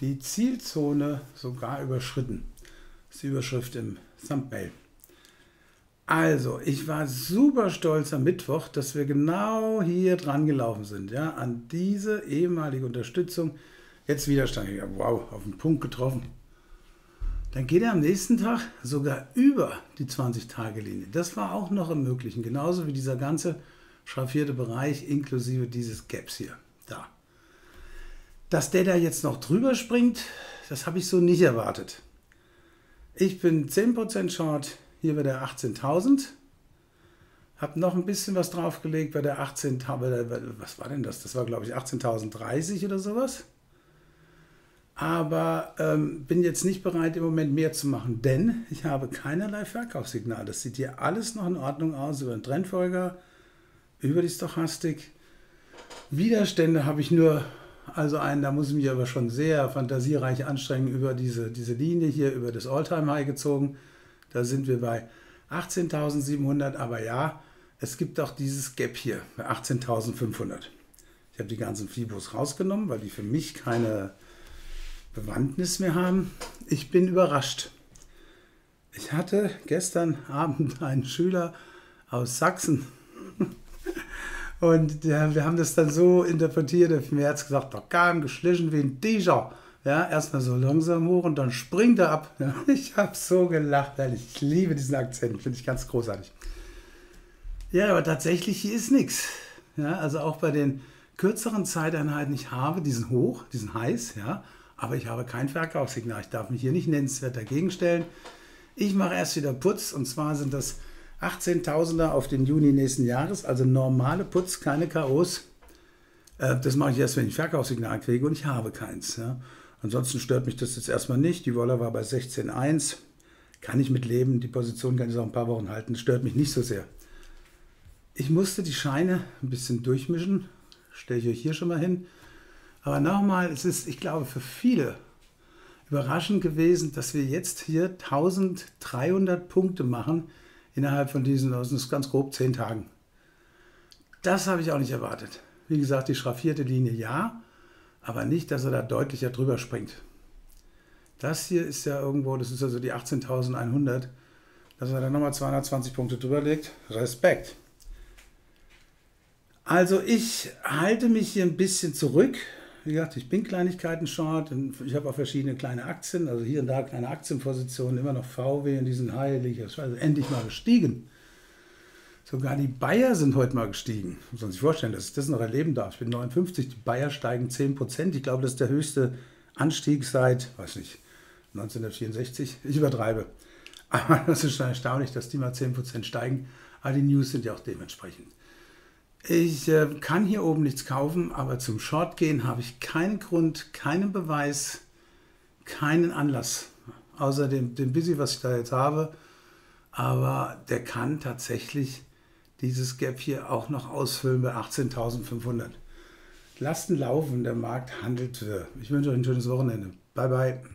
die Zielzone sogar überschritten. Das ist die Überschrift im Thumbnail. Also, ich war super stolz am Mittwoch, dass wir genau hier dran gelaufen sind. Ja, an diese ehemalige Unterstützung. Jetzt Widerstand. Ja, wow, auf den Punkt getroffen. Dann geht er am nächsten Tag sogar über die 20-Tage-Linie. Das war auch noch im Möglichen. Genauso wie dieser ganze schraffierte Bereich inklusive dieses Gaps hier. Da. Dass der da jetzt noch drüber springt, das habe ich so nicht erwartet. Ich bin 10% short hier bei der 18.000. Habe noch ein bisschen was draufgelegt bei der 18.000. Was war denn das? Das war, glaube ich, 18.030 oder sowas. Aber bin jetzt nicht bereit, im Moment mehr zu machen, denn ich habe keinerlei Verkaufssignal. Das sieht hier alles noch in Ordnung aus, über den Trendfolger, über die Stochastik. Widerstände habe ich nur, also einen, da muss ich mich aber schon sehr fantasiereich anstrengen, über diese Linie hier, über das All-Time-High gezogen. Da sind wir bei 18.700, aber ja, es gibt auch dieses Gap hier, bei 18.500. Ich habe die ganzen Fibos rausgenommen, weil die für mich keine Bewandtnis mehr haben. Ich bin überrascht. Ich hatte gestern Abend einen Schüler aus Sachsen und wir haben das dann so interpretiert, der mir hat gesagt, da kam geschlichen wie ein Tiger. Ja, erstmal so langsam hoch und dann springt er ab. Ja, ich habe so gelacht, weil ich liebe diesen Akzent, finde ich ganz großartig. Ja, aber tatsächlich hier ist nichts. Ja, also auch bei den kürzeren Zeiteinheiten, ich habe diesen Hoch, diesen Highs, ja, aber ich habe kein Verkaufssignal. Ich darf mich hier nicht nennenswert dagegen stellen. Ich mache erst wieder Putz, und zwar sind das 18.000er auf den Juni nächsten Jahres, also normale Putz, keine KOs. Das mache ich erst, wenn ich Verkaufssignal kriege, und ich habe keins. Ja. Ansonsten stört mich das jetzt erstmal nicht. Die Wolle war bei 16,1. Kann ich mit leben. Die Position kann ich auch ein paar Wochen halten. Stört mich nicht so sehr. Ich musste die Scheine ein bisschen durchmischen. Stelle ich euch hier schon mal hin. Aber nochmal, es ist, ich glaube, für viele überraschend gewesen, dass wir jetzt hier 1300 Punkte machen innerhalb von diesen, das ist ganz grob, 10 Tagen. Das habe ich auch nicht erwartet. Wie gesagt, die schraffierte Linie ja, aber nicht, dass er da deutlicher drüber springt. Das hier ist ja irgendwo, das ist also die 18.100, dass er da nochmal 220 Punkte drüber legt. Respekt! Also ich halte mich hier ein bisschen zurück. Wie gesagt, ich bin Kleinigkeiten-Short. Ich habe auch verschiedene kleine Aktien, also hier und da kleine Aktienpositionen, immer noch VW und diesen Heilig. Also endlich mal gestiegen. Sogar die Bayer sind heute mal gestiegen. Muss man sich vorstellen, dass ich das noch erleben darf. Ich bin 59, die Bayer steigen 10%. Ich glaube, das ist der höchste Anstieg seit, weiß nicht, 1964. Ich übertreibe. Aber das ist schon erstaunlich, dass die mal 10% steigen. Aber die News sind ja auch dementsprechend. Ich kann hier oben nichts kaufen, aber zum Short gehen habe ich keinen Grund, keinen Beweis, keinen Anlass. Außer dem Busy, was ich da jetzt habe. Aber der kann tatsächlich dieses Gap hier auch noch ausfüllen bei 18.500. Lasst ihn laufen, der Markt handelt. Ich wünsche euch ein schönes Wochenende. Bye, bye.